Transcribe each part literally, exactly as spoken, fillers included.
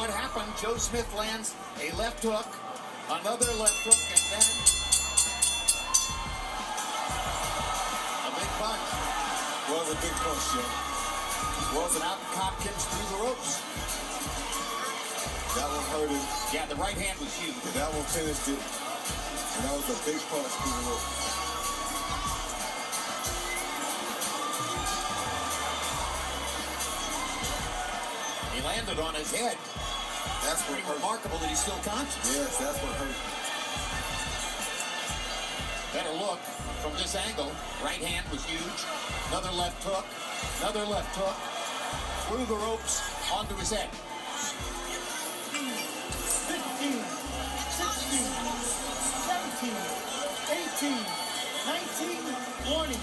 what happened. Joe Smith lands a left hook, another left hook, and then a big punch. Was a big punch, Joe. Wasn't out. Hopkins through the ropes. That one hurt him. Yeah, the right hand was huge. That one finished it. And that was a big punch through the ropes. He landed on his head. That's pretty remarkable that he's still conscious. Yes, that's what hurt. Better look from this angle. Right hand was huge. Another left hook. Another left hook. Through the ropes, onto his head. fifteen, sixteen, seventeen, eighteen, nineteen, warning.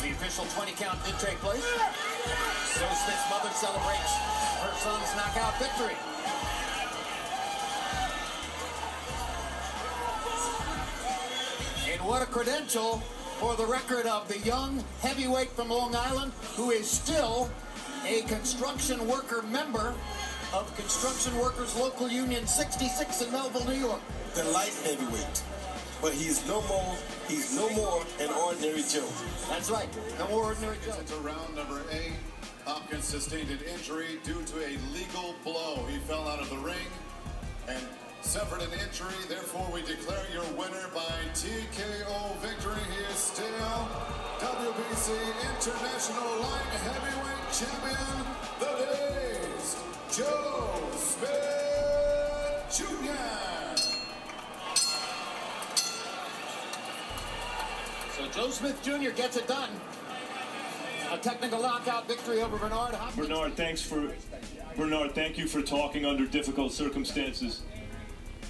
The official twenty count did take place. So Smith's mother celebrates her son's knockout victory. And what a credential for the record of the young heavyweight from Long Island, who is still a construction worker member of Construction Workers Local Union sixty-six in Melville, New York. The light heavyweight. But he's no more, he's no more an ordinary Joe. That's right, no more ordinary Joe. To round number eight, Hopkins sustained an injury due to a legal blow. He fell out of the ring and suffered an injury. Therefore, we declare your winner by T K O victory. He is still W B C International Light Heavyweight Champion, the Dazed, Joe Smith Junior So Joe Smith Junior gets it done. A technical knockout victory over Bernard Hopkins. Bernard, thanks for Bernard. Thank you for talking under difficult circumstances.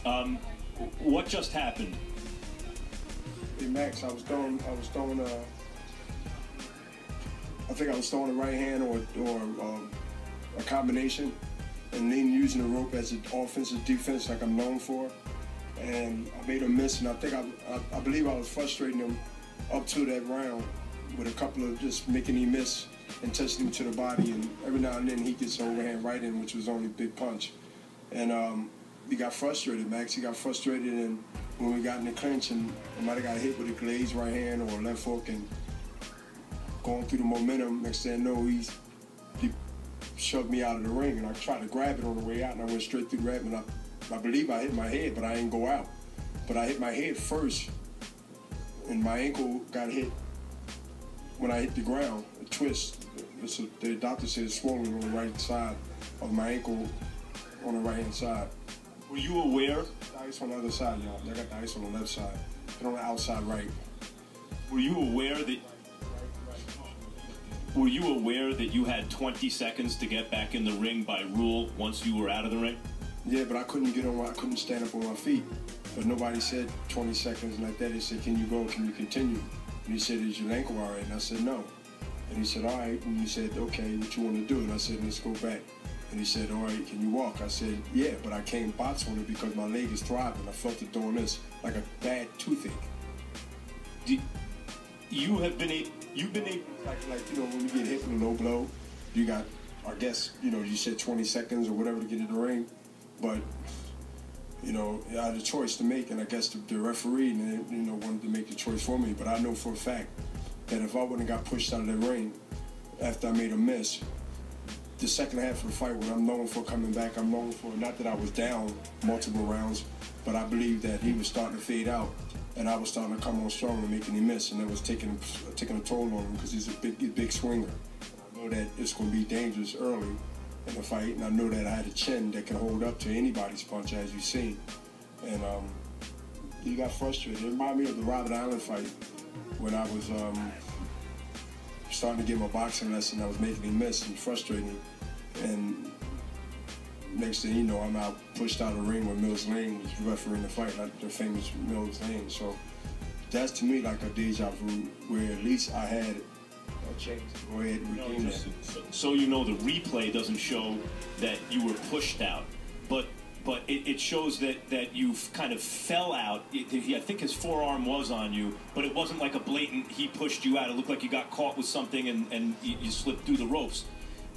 Um, what just happened? Hey Max, I was throwing. I was throwing. Uh, I think I was throwing a right hand or or um, a combination, and then using the rope as an offensive defense like I'm known for. And I made him miss, and I think I I, I believe I was frustrating him up to that round with a couple of just making him miss and touching him to the body, and every now and then he gets overhand right in, which was only a big punch. And um, he got frustrated, Max. He got frustrated, and when we got in the clinch, and I might have got hit with a glazed right hand or a left hook, and going through the momentum, next thing I know, he's, he shoved me out of the ring, and I tried to grab it on the way out, and I went straight through grabbing. I, I believe I hit my head, but I didn't go out. But I hit my head first, and my ankle got hit when I hit the ground, a twist. It's a, the doctor said it's swollen on the right side of my ankle, on the right-hand side. Were you aware? The ice on the other side, y'all. I got the ice on the left side, but on the outside right. Were you aware that... Were you aware that you had twenty seconds to get back in the ring by rule once you were out of the ring? Yeah, but I couldn't get on, I couldn't stand up on my feet. But nobody said twenty seconds like that. They said, can you go, can you continue? And he said, is your ankle all right? And I said, no. And he said, all right. And he said, okay, what you want to do? And I said, let's go back. And he said, all right, can you walk? I said, yeah, but I can't box on it because my leg is throbbing. I felt it doing this, like a bad toothache. Did you have been a, you've been a, like, like, you know, when you get hit with a low blow, you got, I guess, you know, you said twenty seconds or whatever to get in the ring. But, you know, I had a choice to make, and I guess the, the referee, you know, wanted to make the choice for me. But I know for a fact that if I wouldn't have got pushed out of the ring after I made a miss, the second half of the fight, what I'm known for coming back, I'm known for, not that I was down multiple rounds, but I believe that he was starting to fade out, and I was starting to come on strong and making him miss, and that was taking taking a toll on him because he's a big, big swinger. I know that it's going to be dangerous early in the fight, and I know that I had a chin that can hold up to anybody's punch, as you've seen. And um, he got frustrated. It reminded me of the Robert Island fight when I was um, starting to get my boxing lesson. I was making him miss and frustrating him. And next thing you know, I'm out, pushed out of the ring when Mills Lane was refereeing the fight, like the famous Mills Lane. So that's to me like a deja vu, where at least I had it. Go ahead and redeem that. So, so you know, the replay doesn't show that you were pushed out, but but it, it shows that, that you kind of fell out. It, it, I think his forearm was on you, but it wasn't like a blatant, he pushed you out. It looked like you got caught with something and, and you, you slipped through the ropes.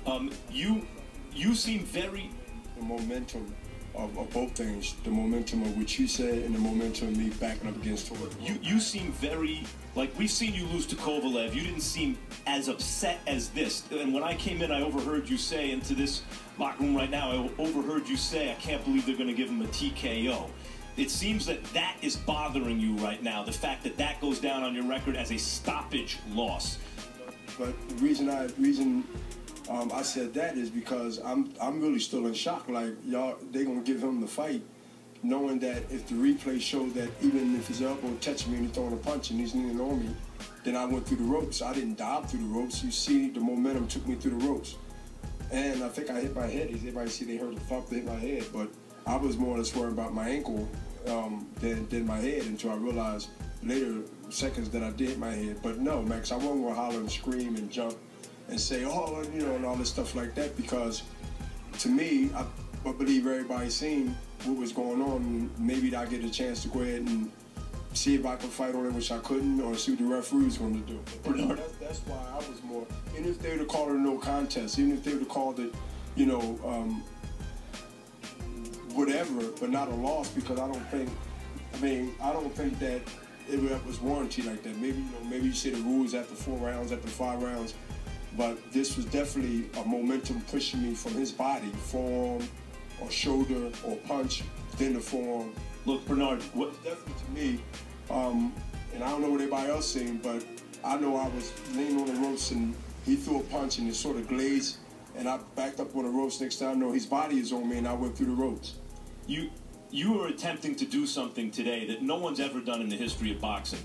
Um, you you seem very... The momentum of, of both things, the momentum of what you said and the momentum of me backing up against Tor. You, you seem very... Like, we've seen you lose to Kovalev. You didn't seem as upset as this. And when I came in, I overheard you say, into this locker room right now, I overheard you say, I can't believe they're going to give him a T K O. It seems that that is bothering you right now, the fact that that goes down on your record as a stoppage loss. But the reason I, reason um, I said that is because I'm, I'm really still in shock. Like, y'all, they're going to give him the fight, knowing that if the replay showed that even if his elbow touched me and he throwing a punch and he's leaning on me, then I went through the ropes. I didn't dive through the ropes. You see, the momentum took me through the ropes. And I think I hit my head. Everybody see they heard the thump, they hit my head. But I was more or less worried about my ankle um, than, than my head until I realized later, seconds, that I did hit my head. But no, Max, I wasn't going to holler and scream and jump and say, oh, you know, and all this stuff like that, because to me, I, I believe everybody's seen what was going on. Maybe I get a chance to go ahead and see if I could fight on it, which I couldn't, or see what the referee was going to do. Bernard. That's, that's why I was more, even if they would have called it a no contest, even if they would have called it, you know, um, whatever, but not a loss, because I don't think, I mean, I don't think that it was warranted like that. Maybe, you know, maybe you see the rules after four rounds, after five rounds, but this was definitely a momentum pushing me from his body, forearm, or shoulder, or punch, then the forearm. Look, Bernard, what definitely to me, um, and I don't know what everybody else seen, but I know I was leaning on the ropes and he threw a punch and it sort of glazed, and I backed up on the ropes. Next time I know his body is on me and I went through the ropes. You, you were attempting to do something today that no one's ever done in the history of boxing.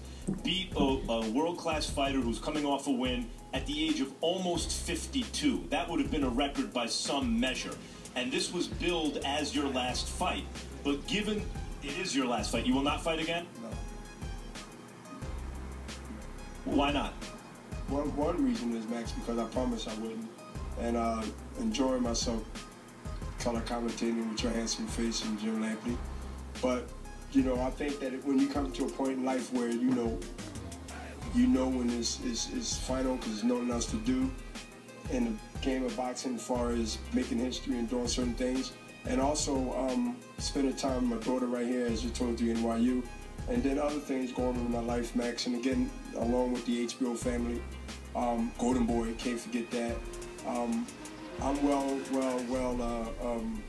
Beat a, a world-class fighter who's coming off a win at the age of almost fifty-two. That would have been a record by some measure. And this was billed as your last fight. But given it is your last fight, you will not fight again? No. Why not? One, one reason is, Max, because I promised I wouldn't. And uh, enjoying myself color commentating with your handsome face and Jim Lampley. But, you know, I think that when you come to a point in life where, you know, you know when it's, it's, it's final because there's nothing else to do, and game of boxing as far as making history and doing certain things, and also um, spending time with my daughter right here, as you told you, N Y U, and then other things going on in my life, Max, and again, along with the H B O family, um, Golden Boy, can't forget that. Um, I'm well, well, well uh, um,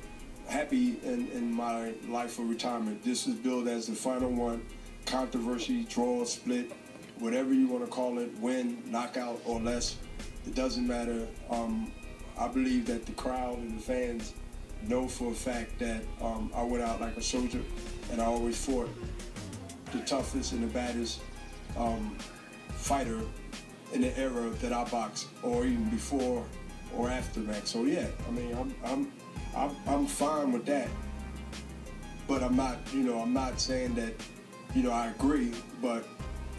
happy in, in my life of retirement. This is billed as the final one, controversy, draw, split, whatever you want to call it, win, knockout, or less. It doesn't matter. Um, I believe that the crowd and the fans know for a fact that um, I went out like a soldier, and I always fought the toughest and the baddest um, fighter in the era that I boxed, or even before or after that. So yeah, I mean, I'm I'm I'm, I'm fine with that. But I'm not, you know, I'm not saying that, you know, I agree, but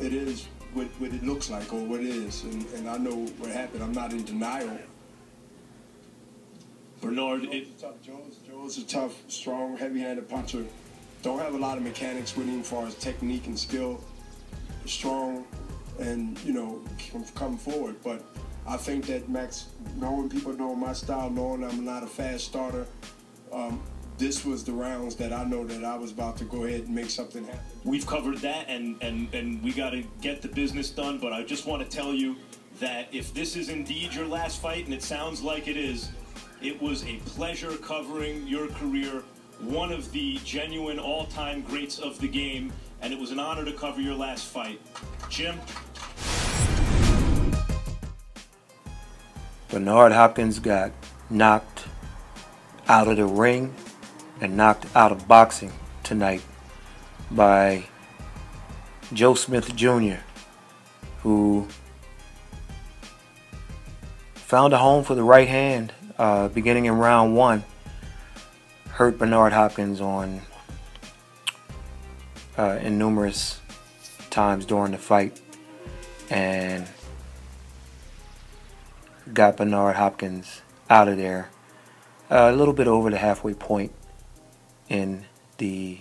it is What, what it looks like or what it is, and, and I know what happened. I'm not in denial. Bernard, Joe's, it, tough. Joe's, Joe's a tough, strong, heavy-handed puncher. Don't have a lot of mechanics with him as far as technique and skill. Strong and, you know, can come forward. But I think that, Max, knowing people know my style, knowing I'm not a fast starter, um, this was the rounds that I know that I was about to go ahead and make something happen. We've covered that, and, and, and we got to get the business done, but I just want to tell you that if this is indeed your last fight, and it sounds like it is, it was a pleasure covering your career, one of the genuine all-time greats of the game, and it was an honor to cover your last fight. Jim? Bernard Hopkins got knocked out of the ring and knocked out of boxing tonight by Joe Smith Junior, who found a home for the right hand uh, beginning in round one. Hurt Bernard Hopkins on uh, in numerous times during the fight, and got Bernard Hopkins out of there uh, a little bit over the halfway point in the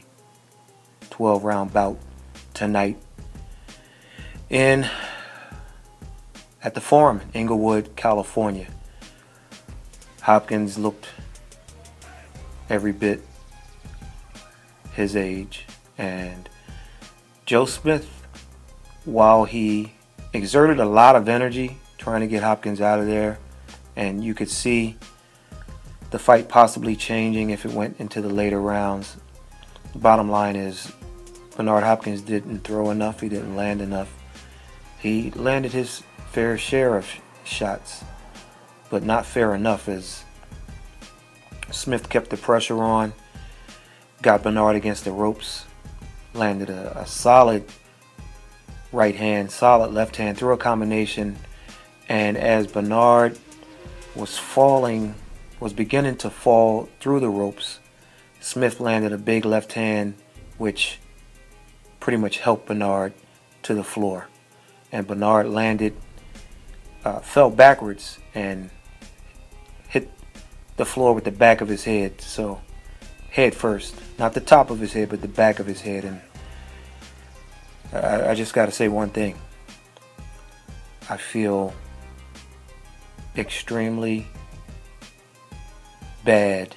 twelve round bout tonight in at the Forum in Inglewood, California. Hopkins looked every bit his age, and Joe Smith, while he exerted a lot of energy trying to get Hopkins out of there, and you could see the fight possibly changing if it went into the later rounds, the bottom line is Bernard Hopkins didn't throw enough, he didn't land enough. He landed his fair share of shots, but not fair enough, as Smith kept the pressure on, got Bernard against the ropes, landed a, a solid right hand, solid left hand, threw a combination, and as Bernard was falling, was beginning to fall through the ropes, Smith landed a big left hand, which pretty much helped Bernard to the floor. And Bernard landed, uh, fell backwards, and hit the floor with the back of his head. So, head first. Not the top of his head, but the back of his head. And I, I just got to say one thing. I feel extremely bad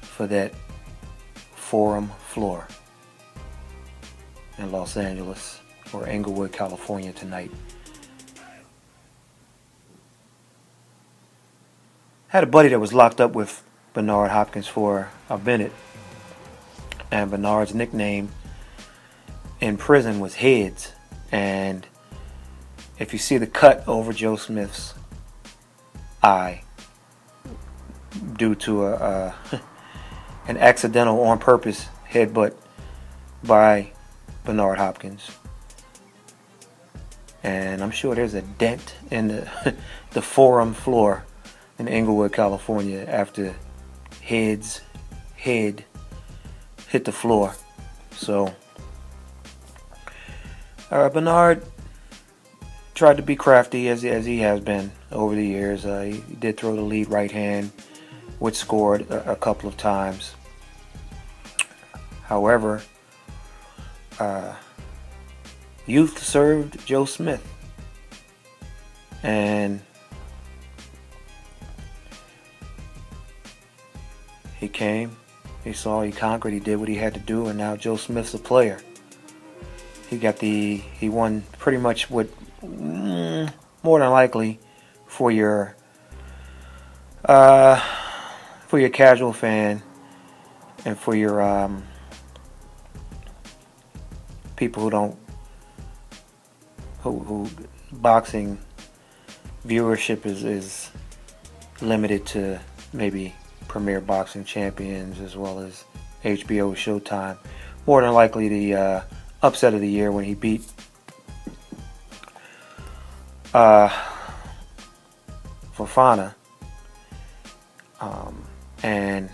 for that Forum floor in Los Angeles or Inglewood, California tonight. I had a buddy that was locked up with Bernard Hopkins for a minute, and Bernard's nickname in prison was Heads. And if you see the cut over Joe Smith's eye due to a, a an accidental, on purpose headbutt by Bernard Hopkins, and I'm sure there's a dent in the the Forum floor in Inglewood, California, after Heads head hit the floor. So, uh, Bernard tried to be crafty, as as he has been over the years. Uh, he did throw the lead right hand, which scored a, a couple of times. However, uh, youth served Joe Smith, and he came, he saw, he conquered, he did what he had to do, and now Joe Smith's a player. He got the, he won pretty much what, mm, more than likely, for your, uh, for your casual fan, and for your um, people who don't, who, who boxing viewership is, is limited to maybe Premier Boxing Champions as well as H B O Showtime. More than likely the uh, upset of the year when he beat uh, Fofana. Um, and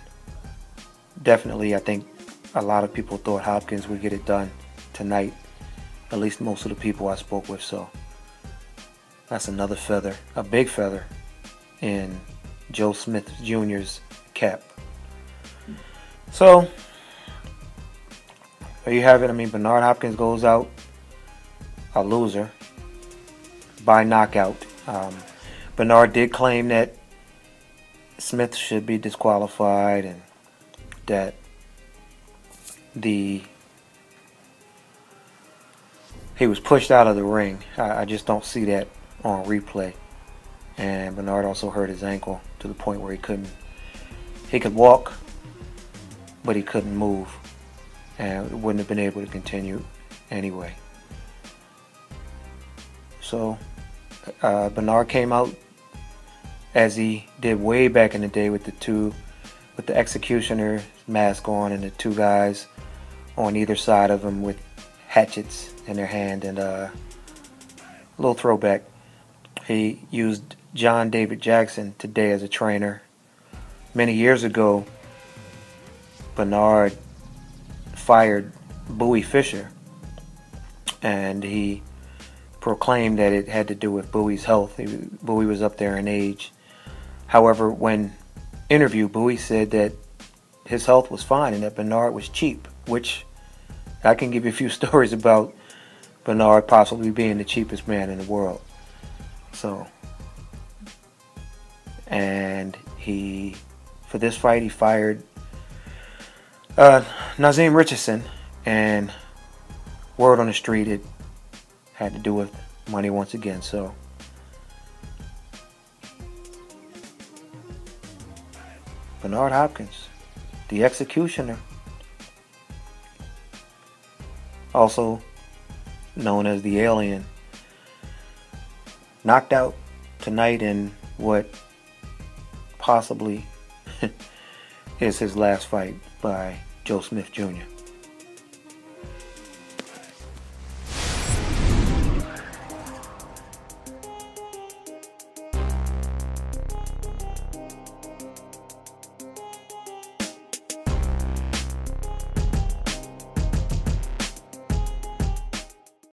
definitely I think a lot of people thought Hopkins would get it done tonight. At least most of the people I spoke with. So that's another feather, a big feather, in Joe Smith Junior's cap. So there you have it. I mean, Bernard Hopkins goes out a loser by knockout. Um, Bernard did claim that Smith should be disqualified and that the he was pushed out of the ring. I, I just don't see that on replay. And Bernard also hurt his ankle to the point where he couldn't he could walk, but he couldn't move, and wouldn't have been able to continue anyway. So uh, Bernard came out as he did way back in the day with the two, with the Executioner's mask on and the two guys on either side of him with hatchets in their hand, and uh, a little throwback. He used John David Jackson today as a trainer. Many years ago, Bernard fired Bowie Fisher, and he proclaimed that it had to do with Bowie's health. He, Bowie was up there in age. However, when interviewed, Bowie said that his health was fine and that Bernard was cheap, which I can give you a few stories about Bernard possibly being the cheapest man in the world. So, and he, for this fight, he fired uh, Naazim Richardson, and word on the street, it had to do with money once again. So, Bernard Hopkins, The Executioner, also known as The Alien, knocked out tonight in what possibly is his last fight by Joe Smith Junior